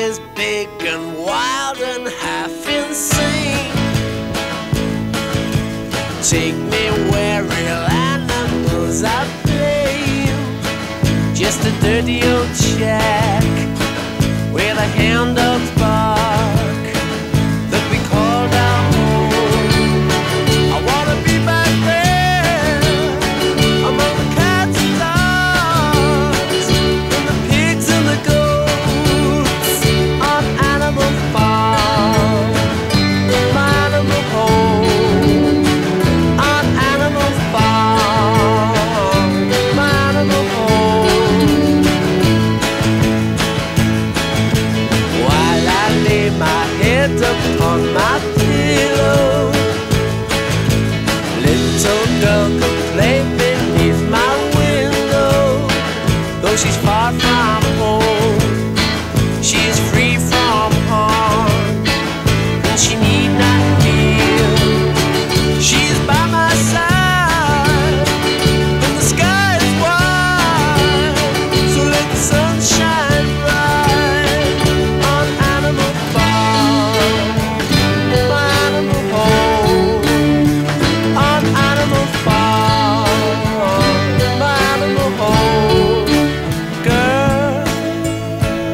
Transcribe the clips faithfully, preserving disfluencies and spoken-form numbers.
is big and wild and half insane. Take me where real animals are playing. Just a dirty old shack with a hand of bark that we called our home. I wanna be back there among the cats and dogs and the pigs and the goats on Animal Farm, my animal home. On Animal Farm, my animal home. My head upon my pillow, little girl can play beneath my window. Though she's far from home, she is free from harm, and she need not fear. She's by my side, and the sky is wide, so let the sun shine.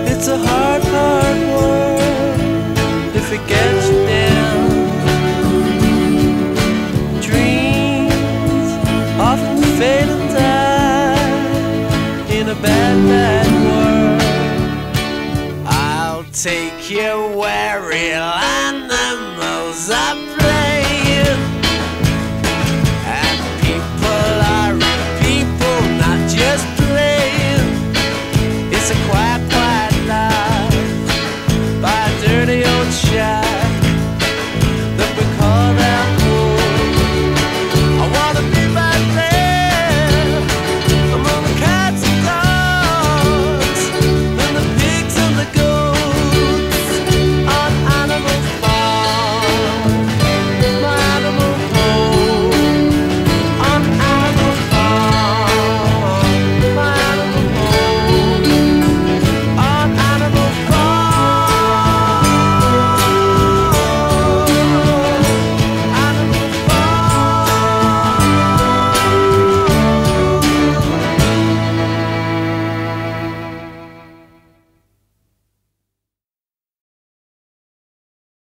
It's a hard, hard world if it gets you down. Dreams often fade and die in a bad, bad world. I'll take you where real animals are.